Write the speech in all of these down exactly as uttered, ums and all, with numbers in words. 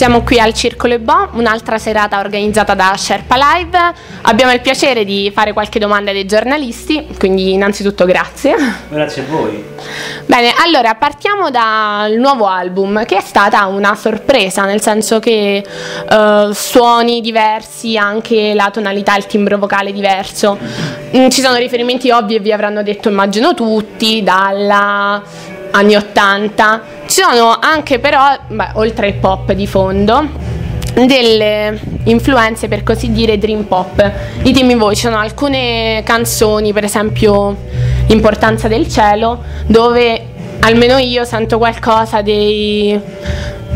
Siamo qui al Circolo e Bo, un'altra serata organizzata da Sherpa Live. Abbiamo il piacere di fare qualche domanda dei giornalisti, quindi innanzitutto grazie. Grazie a voi. Bene, allora partiamo dal nuovo album, che è stata una sorpresa, nel senso che eh, suoni diversi, anche la tonalità, il timbro vocale diverso. Ci sono riferimenti ovvi e vi avranno detto, immagino tutti, Dalla, anni ottanta, ci sono anche però, beh, oltre il pop di fondo, delle influenze per così dire dream pop. Ditemi voi, ci sono alcune canzoni, per esempio L'importanza del cielo, dove almeno io sento qualcosa dei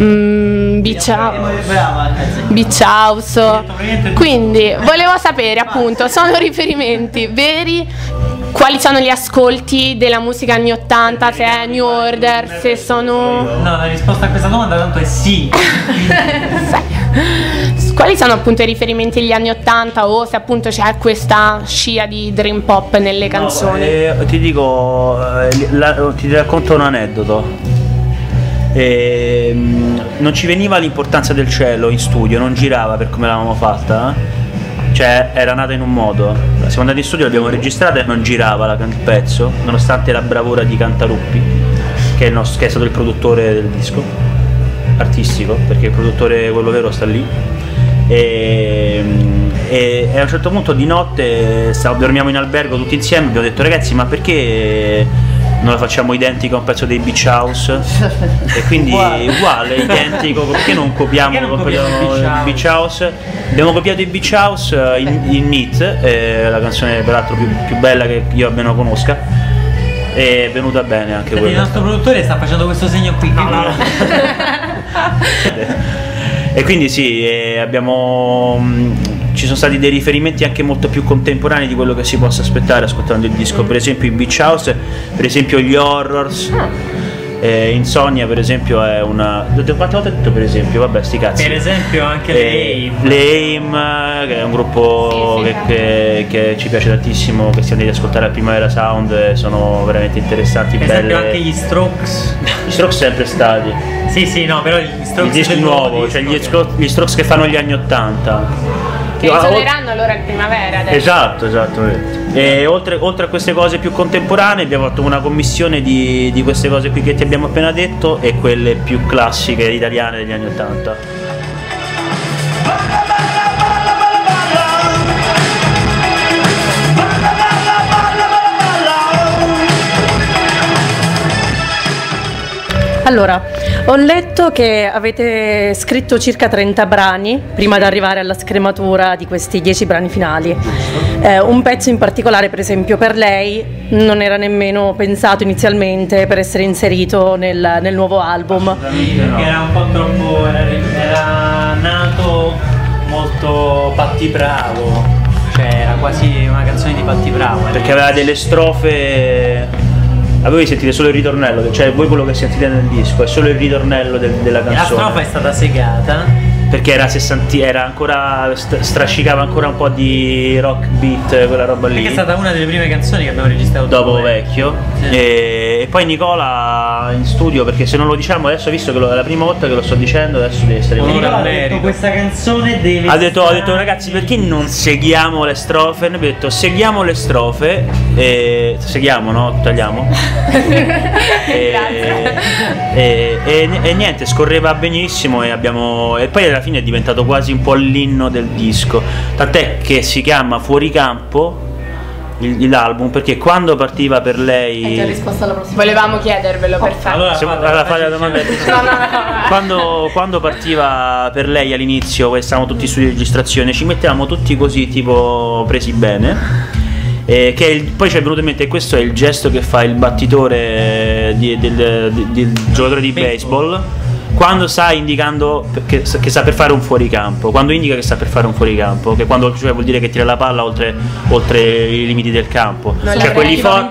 mm, Beach House, Beach House. Quindi volevo sapere appunto, sono riferimenti veri? Quali sono gli ascolti della musica anni ottanta, se è New Order, se sono... No, la risposta a questa domanda tanto è sì. Quali sono appunto i riferimenti agli anni ottanta o se appunto c'è questa scia di dream pop nelle canzoni? No, eh, ti dico, la, ti racconto un aneddoto. Eh, non ci veniva L'importanza del cielo in studio, non girava per come l'avevamo fatta. Cioè era nata in un modo, siamo andati in studio, l'abbiamo registrata e non girava la, il pezzo, nonostante la bravura di Cantaluppi, che è, il nostro, che è stato il produttore del disco, artistico, perché il produttore quello vero sta lì. E, e, e a un certo punto di notte stavo, dormiamo in albergo tutti insieme, abbiamo detto ragazzi ma perché non la facciamo identica a un pezzo dei Beach House? E quindi uguale, uguale identico, perché non copiamo, perché non copiamo il Beach, Beach House? Abbiamo copiato i Beach House in, in Meet, eh, la canzone peraltro più, più bella che io almeno conosca, è venuta bene anche quella. Il nostro produttore sta facendo questo segno qui. No, no, no. E quindi sì, eh, abbiamo... Mh, ci sono stati dei riferimenti anche molto più contemporanei di quello che si possa aspettare ascoltando il disco, per esempio i Beach House, per esempio gli Horrors, eh, Insonnia per esempio è una... Quante volte ho detto per esempio? Vabbè sti cazzi. Per esempio anche eh, le Aim, che è un gruppo sì, sì, che, che, che ci piace tantissimo, che siamo andati ad ascoltare a Primavera Sound, sono veramente interessanti. Per esempio belle. Anche gli Strokes. Gli Strokes sempre stati. Sì sì, no, però gli Strokes... Il disco nuovo, cioè gli, gli Strokes che fanno gli anni ottanta. Che suoneranno allora in primavera adesso. Esatto, esatto. E oltre, oltre a queste cose più contemporanee abbiamo fatto una commissione di, di queste cose qui che ti abbiamo appena detto e quelle più classiche italiane degli anni ottanta. Allora, ho letto che avete scritto circa trenta brani prima di arrivare alla scrematura di questi dieci brani finali. Eh, un pezzo in particolare, per esempio, per lei non era nemmeno pensato inizialmente per essere inserito nel, nel nuovo album. Assolutamente no. Era un po' troppo, era, era nato molto Patti Bravo, cioè era quasi una canzone di Patti Bravo. Perché aveva delle strofe... A voi sentite solo il ritornello, cioè voi quello che sentite nel disco è solo il ritornello de della canzone. La strofa è stata segata perché era sessanti, era ancora st strascicava ancora un po' di rock beat, quella roba lì. Perché è stata una delle prime canzoni che abbiamo registrato dopo Vecchio. Sì. E, e poi Nicola in studio, perché se non lo diciamo adesso, visto che lo, è la prima volta che lo sto dicendo, adesso deve essere Nicola ha detto questa canzone deve ha detto, stare... ha detto ragazzi perché non seguiamo le strofe? Noi abbiamo detto seguiamo le strofe e seguiamo, no? Tagliamo. E, e, e, e niente, scorreva benissimo e abbiamo e poi alla fine è diventato quasi un po' l'inno del disco, tant'è che si chiama Fuoricampo l'album, perché quando partiva per lei hai già risposto alla prossima. Volevamo chiedervelo, oh, perfetto. Allora se, fate, allora fate la domanda. No, no, no. Quando, quando partiva per lei all'inizio, stavamo tutti su registrazione, ci mettevamo tutti così tipo presi bene. Eh, che il, poi ci è venuto in mente, questo è il gesto che fa il battitore di, del, del, del giocatore di baseball quando sta indicando che, che sta per fare un fuoricampo, quando indica che sta per fare un fuoricampo, che quando cioè, vuol dire che tira la palla oltre, oltre i limiti del campo. Non cioè quelli, for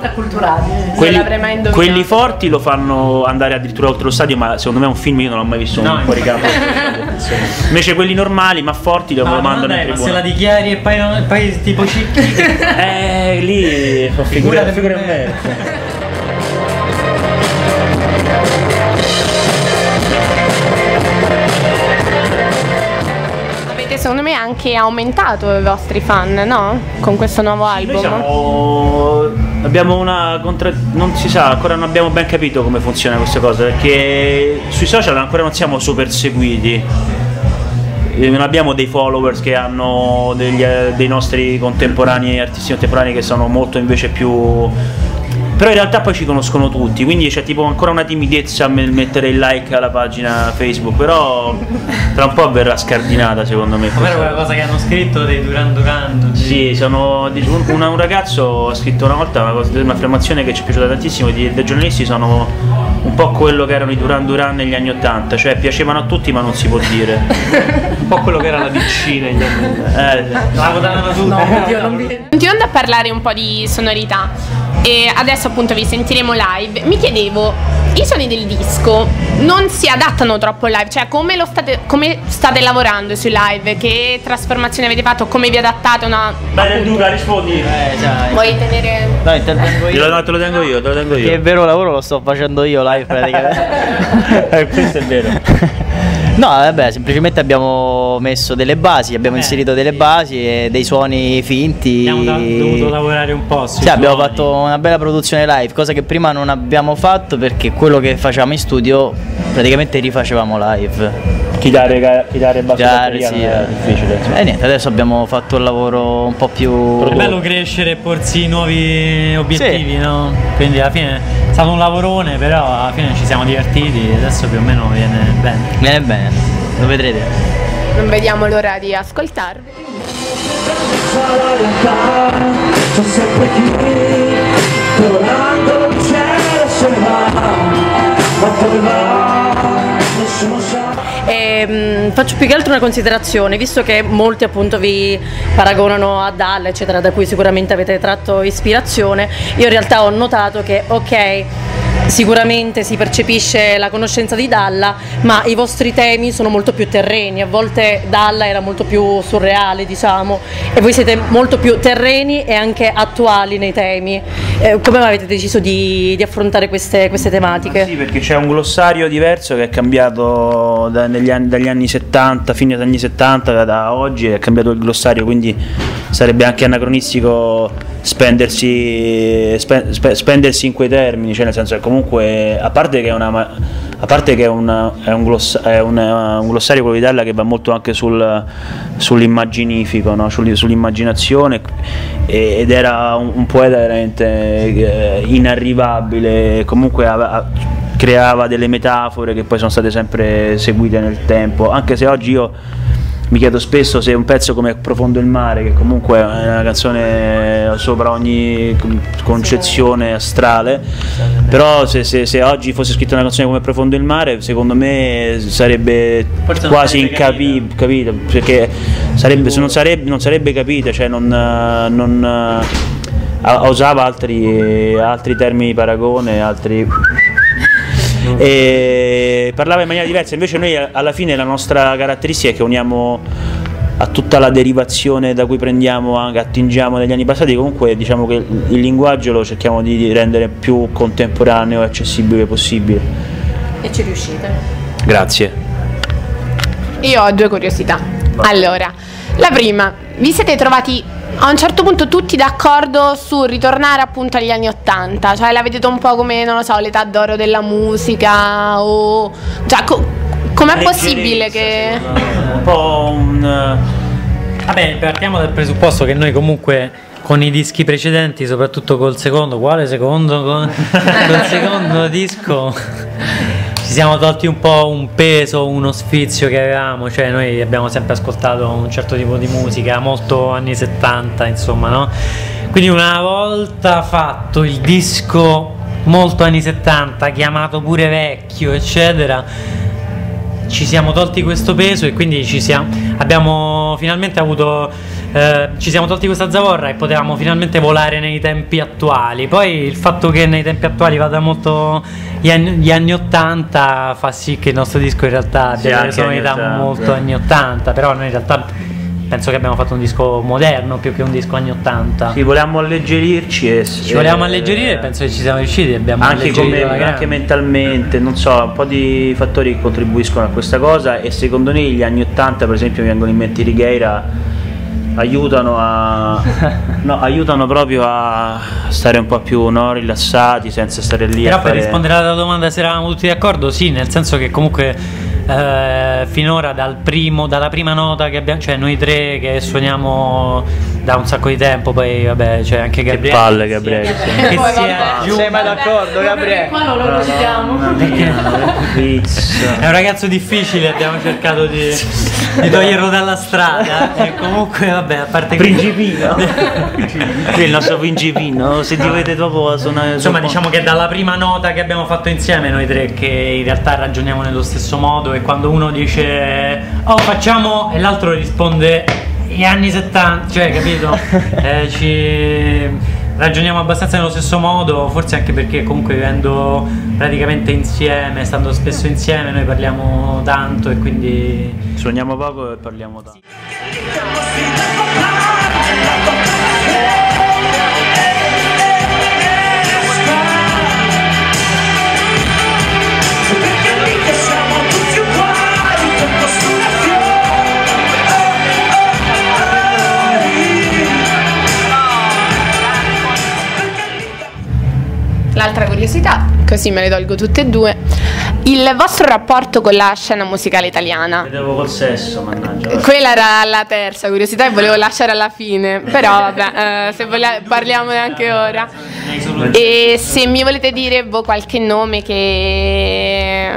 quelli, mai quelli forti lo fanno andare addirittura oltre lo stadio, ma secondo me è un film, io non l'ho mai visto un no, fuoricampo. Invece quelli normali ma forti lo, ah, lo mandano in tribuna. Ma se la dichiari e poi, non, poi tipo cicchi. Eh lì fa figura, figura in me. secondo me anche aumentato i vostri fan, no? Con questo nuovo sì, album. Noi siamo... abbiamo una contra... non si sa, ancora non abbiamo ben capito come funziona questa cosa, perché sui social ancora non siamo super seguiti. Non abbiamo dei followers che hanno degli, dei nostri contemporanei, artisti contemporanei che sono molto invece più... Però in realtà poi ci conoscono tutti, quindi c'è tipo ancora una timidezza nel mettere il like alla pagina Facebook, però tra un po' verrà scardinata secondo me. Come era quella cosa che hanno scritto dei Duran Duran? Di... Sì, sono, un, un ragazzo ha scritto una volta un'affermazione una che ci è piaciuta tantissimo, dei Thegiornalisti sono... un po' quello che erano i Duran Duran negli anni ottanta, cioè piacevano a tutti ma non si può dire. Un po' quello che era la D C negli anni ottanta. Eh, no, no, Dio, non vi... Continuando a parlare un po' di sonorità, e adesso appunto vi sentiremo live, mi chiedevo, i suoni del disco non si adattano troppo live, cioè come, lo state, come state lavorando sui live, che trasformazione avete fatto, come vi adattate una... Bene Luca, rispondi! Eh, già, vuoi tenere... Dai, te lo tengo io. No, te lo tengo io, te lo tengo io. Che vero lavoro lo sto facendo io live praticamente. eh, questo è vero. No, vabbè, semplicemente abbiamo messo delle basi, abbiamo eh, inserito delle sì. basi e dei suoni finti. Abbiamo dovuto lavorare un po'. Sì, abbiamo fatto una bella produzione live, cosa che prima non abbiamo fatto perché quello che facevamo in studio praticamente rifacevamo live. Chitarre e basso batteria sì, è difficile. E eh, niente, adesso abbiamo fatto un lavoro un po' più... È bello crescere e porsi nuovi obiettivi, sì. no? Quindi alla fine... È stato un lavorone, però alla fine ci siamo divertiti e adesso più o meno viene bene. Viene bene, lo vedrete. Non vediamo l'ora di ascoltarvi. E, faccio più che altro una considerazione, visto che molti appunto vi paragonano a Dalla eccetera, da cui sicuramente avete tratto ispirazione. Io in realtà ho notato che ok, sicuramente si percepisce la conoscenza di Dalla, ma i vostri temi sono molto più terreni, a volte Dalla era molto più surreale diciamo, e voi siete molto più terreni e anche attuali nei temi. Eh, come avete deciso di, di affrontare queste, queste tematiche? Sì, perché c'è un glossario diverso che è cambiato da, negli anni, dagli anni settanta, fine degli anni settanta da oggi è cambiato il glossario, quindi sarebbe anche anacronistico spendersi, spe, spe, spendersi in quei termini, cioè nel senso che comunque, a parte che è, una, a parte che è, una, è, un, gloss, è una, un glossario quello di Dalla che va molto anche sul, sull'immaginifico, no? Sull'immaginazione, ed era un, un poeta veramente inarrivabile, comunque aveva, creava delle metafore che poi sono state sempre seguite nel tempo, anche se oggi io mi chiedo spesso se un pezzo come Profondo il mare, che comunque è una canzone sopra ogni concezione astrale, però se, se, se oggi fosse scritta una canzone come Profondo il mare, secondo me sarebbe forse quasi incapibile, capito? Perché sarebbe, non, sarebbe, non sarebbe capita, cioè non, non usava altri, altri termini di paragone, altri... E parlava in maniera diversa, invece noi alla fine la nostra caratteristica è che uniamo a tutta la derivazione da cui prendiamo, anche attingiamo negli anni passati, comunque diciamo che il linguaggio lo cerchiamo di rendere più contemporaneo e accessibile possibile. E ci riuscite. Grazie. Io ho due curiosità. Allora, la prima, vi siete trovati a un certo punto tutti d'accordo su ritornare appunto agli anni ottanta, cioè la vedete un po' come, non lo so, l'età d'oro della musica o... Cioè, co com'è possibile che... Un po' un... Vabbè, partiamo dal presupposto che noi comunque con i dischi precedenti, soprattutto col secondo, quale secondo? Con il secondo disco ci siamo tolti un po' un peso, uno sfizio che avevamo, cioè noi abbiamo sempre ascoltato un certo tipo di musica, molto anni settanta insomma, no? Quindi una volta fatto il disco molto anni settanta, chiamato pure vecchio eccetera, ci siamo tolti questo peso e quindi ci siamo, abbiamo finalmente avuto, eh, ci siamo tolti questa zavorra e potevamo finalmente volare nei tempi attuali. Poi il fatto che nei tempi attuali vada molto gli anni, gli anni ottanta fa sì che il nostro disco in realtà abbia delle sonorità molto anni ottanta, però noi in realtà penso che abbiamo fatto un disco moderno più che un disco anni ottanta. Sì, volevamo alleggerirci e ci volevamo alleggerire e penso che ci siamo riusciti, abbiamo anche, come, anche mentalmente, non so, un po' di fattori che contribuiscono a questa cosa, e secondo me gli anni ottanta, per esempio, mi vengono in mente Righeira, aiutano a no, aiutano proprio a stare un po' più, no, rilassati, senza stare lì. Però a per fare... rispondere alla domanda se eravamo tutti d'accordo, sì, nel senso che comunque eh, finora dal primo, dalla prima nota che abbiamo, cioè noi tre che suoniamo da un sacco di tempo, poi vabbè, cioè anche Gabriele, che palle Gabriele, sì, che poi, sia giù, sei mai d'accordo Gabriele? Qua non lo citiamo, no, no, è un ragazzo difficile, abbiamo cercato di, di toglierlo dalla strada e comunque vabbè, a parte Principino il nostro Principino, se ti vedete dopo suonare, insomma diciamo che dalla prima nota che abbiamo fatto insieme noi tre, che in realtà ragioniamo nello stesso modo, e quando uno dice oh facciamo e l'altro risponde gli anni settanta, cioè capito, eh, ci ragioniamo abbastanza nello stesso modo, forse anche perché comunque vivendo praticamente insieme, stando spesso insieme, noi parliamo tanto e quindi suoniamo poco e parliamo tanto. L'altra curiosità, così me le tolgo tutte e due, il vostro rapporto con la scena musicale italiana. Vedevo col sesso, mannaggia. Quella era la terza curiosità e volevo lasciare alla fine, però vabbè, eh, se vogliamo, parliamone anche ora. E se mi volete dire boh, qualche nome che...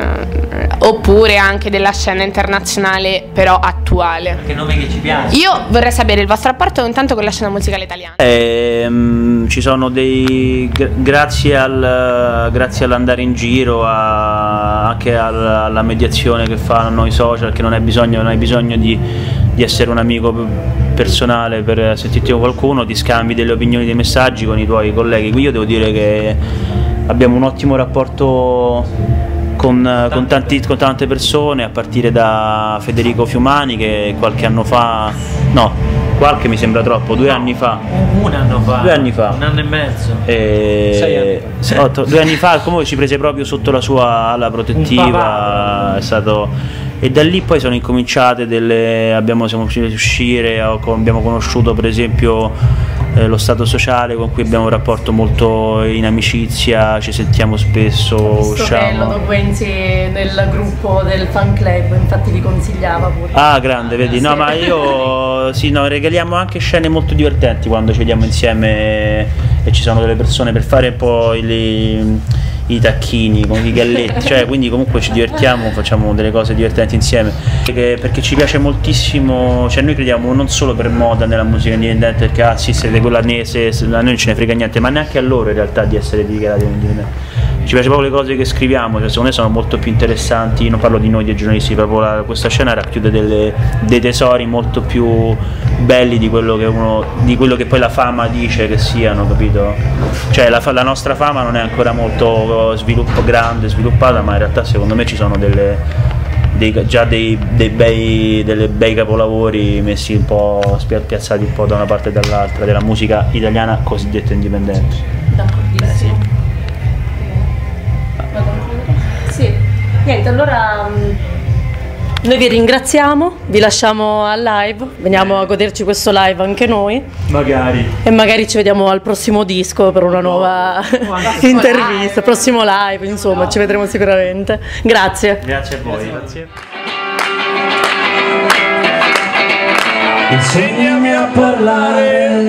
oppure anche della scena internazionale però attuale. Qualche nome che ci piace. Io vorrei sapere il vostro rapporto intanto con la scena musicale italiana. Ehm, ci sono dei... grazie al, grazie all'andare in giro, a, anche alla, alla mediazione che fanno i social, che non hai bisogno, non hai bisogno di, di essere un amico personale per sentirti con qualcuno, ti scambi delle opinioni, dei messaggi con i tuoi colleghi, quindi io devo dire che abbiamo un ottimo rapporto con, con, tanti, con tante persone, a partire da Federico Fiumani che qualche anno fa, no, qualche mi sembra troppo, due no, anni fa, un anno fa, due anni fa, un anno e mezzo, e sei anni. Otto, due anni fa comunque ci prese proprio sotto la sua ala protettiva, è stato... E da lì poi sono incominciate delle, abbiamo, siamo riusciti a uscire, abbiamo conosciuto per esempio eh, Lo Stato Sociale, con cui abbiamo un rapporto molto in amicizia, ci sentiamo spesso, usciamo. Ho visto che nel gruppo del fan club, infatti vi consigliava pure. Ah grande, vedi, no ma io, sì no, regaliamo anche scene molto divertenti quando ci vediamo insieme e ci sono delle persone per fare poi le... i tacchini con i galletti, cioè quindi comunque ci divertiamo, facciamo delle cose divertenti insieme perché, perché ci piace moltissimo, cioè noi crediamo non solo per moda nella musica indipendente, perché ah sì siete collanese, a noi non ce ne frega niente, ma neanche a loro in realtà di essere dichiarati indipendenti. Ci piace proprio le cose che scriviamo, cioè secondo me sono molto più interessanti, non parlo di noi dei giornalisti, proprio la, questa scena racchiude delle, dei tesori molto più belli di quello che uno, di quello che poi la fama dice che siano, capito? Cioè la, la nostra fama non è ancora molto sviluppo, grande, sviluppata, ma in realtà secondo me ci sono delle, dei, già dei, dei bei, delle bei capolavori messi un po', piazzati un po' da una parte e dall'altra, della musica italiana cosiddetta indipendente. D'accordissimo. Sì. Niente, allora... noi vi ringraziamo, vi lasciamo al live, veniamo a goderci questo live anche noi. Magari. E magari ci vediamo al prossimo disco per una nuova oh, intervista, live. prossimo live, insomma, no. ci vedremo sicuramente. Grazie. Grazie a voi. Grazie. Insegnami a parlare.